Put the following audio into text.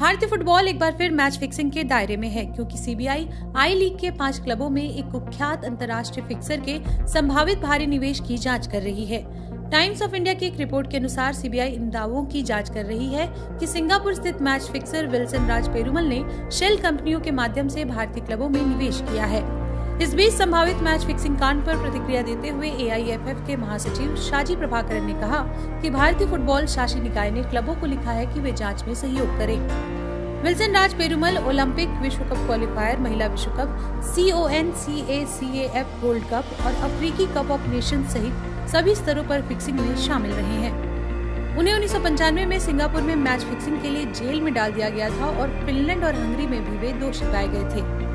भारतीय फुटबॉल एक बार फिर मैच फिक्सिंग के दायरे में है, क्योंकि सीबीआई आई लीग के 5 क्लबों में एक कुख्यात अंतर्राष्ट्रीय फिक्सर के संभावित भारी निवेश की जाँच कर रही है। टाइम्स ऑफ इंडिया की एक रिपोर्ट के अनुसार सीबीआई इन दावों की जांच कर रही है कि सिंगापुर स्थित match fixer Wilson Raj Perumal ने शेल कंपनियों के माध्यम से भारतीय क्लबों में निवेश किया है। इस बीच संभावित मैच फिक्सिंग कांड पर प्रतिक्रिया देते हुए एआईएफएफ के महासचिव शाजी प्रभाकरन ने कहा कि भारतीय फुटबॉल शासी निकाय ने क्लबों को लिखा है कि वे जाँच में सहयोग करें। विल्सन राज पेरुमल ओलंपिक, विश्व कप क्वालिफायर, महिला विश्व कप, CONCACAF गोल्ड कप और अफ्रीकी कप ऑफ नेशन सहित सभी स्तरों पर फिक्सिंग में शामिल रहे हैं। उन्हें 1995 में सिंगापुर में मैच फिक्सिंग के लिए जेल में डाल दिया गया था और फिनलैंड और हंगरी में भी वे दोषी पाए गए थे।